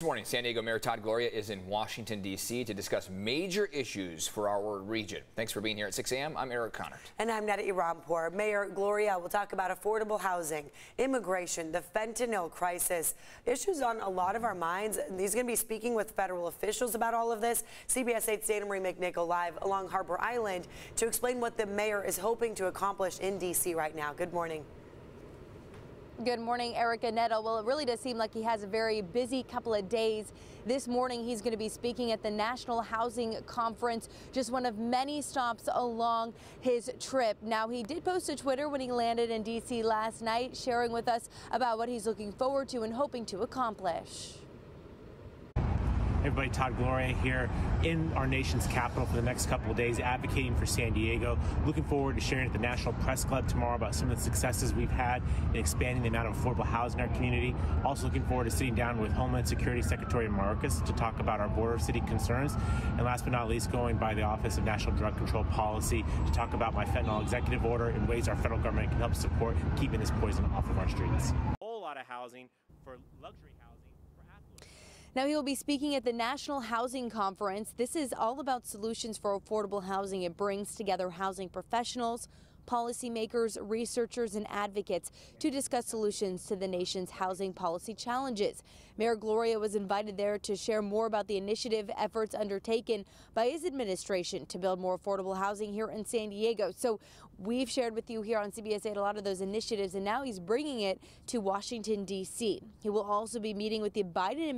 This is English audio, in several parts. This morning, San Diego Mayor Todd Gloria is in Washington, D.C. to discuss major issues for our region. Thanks for being here at 6 a.m. I'm Eric Connard. And I'm Nettie Rampore. Mayor Gloria will talk about affordable housing, immigration, the fentanyl crisis, issues on a lot of our minds. And he's going to be speaking with federal officials about all of this. CBS 8's Dana-Marie McNichol live along Harbor Island to explain what the mayor is hoping to accomplish in D.C. right now. Good morning. Good morning, Eric and Netta. Well, it really does seem like he has a very busy couple of days. This morning, he's going to be speaking at the National Housing Conference, just one of many stops along his trip. Now, he did post to Twitter when he landed in D.C. last night, sharing with us about what he's looking forward to and hoping to accomplish. Everybody, Todd Gloria here in our nation's capital for the next couple of days, advocating for San Diego. Looking forward to sharing at the National Press Club tomorrow about some of the successes we've had in expanding the amount of affordable housing in our community. Also looking forward to sitting down with Homeland Security Secretary Mayorkas to talk about our border city concerns. And last but not least, going by the Office of National Drug Control Policy to talk about my fentanyl executive order and ways our federal government can help support keeping this poison off of our streets. A whole lot of housing for luxury housing. Now, he will be speaking at the National Housing Conference. This is all about solutions for affordable housing. It brings together housing professionals, policymakers, researchers, and advocates to discuss solutions to the nation's housing policy challenges. Mayor Gloria was invited there to share more about the initiative efforts undertaken by his administration to build more affordable housing here in San Diego. So we've shared with you here on CBS 8 a lot of those initiatives, and now he's bringing it to Washington, D.C. He will also be meeting with the Biden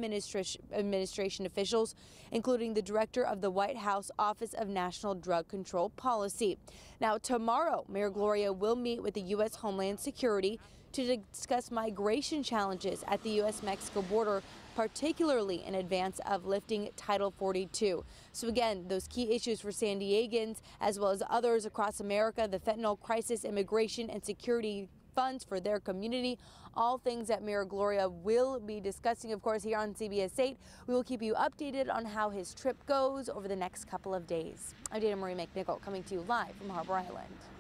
administration officials, including the director of the White House Office of National Drug Control Policy. Now, tomorrow, Mayor Gloria will meet with the U.S. Homeland Security to discuss migration challenges at the U.S.-Mexico border, particularly in advance of lifting Title 42. So again, those key issues for San Diegans, as well as others across America, the fentanyl crisis, immigration, and security funds for their community, all things that Mayor Gloria will be discussing, of course, here on CBS 8. We will keep you updated on how his trip goes over the next couple of days. I'm Dana-Marie McNichol, coming to you live from Harbor Island.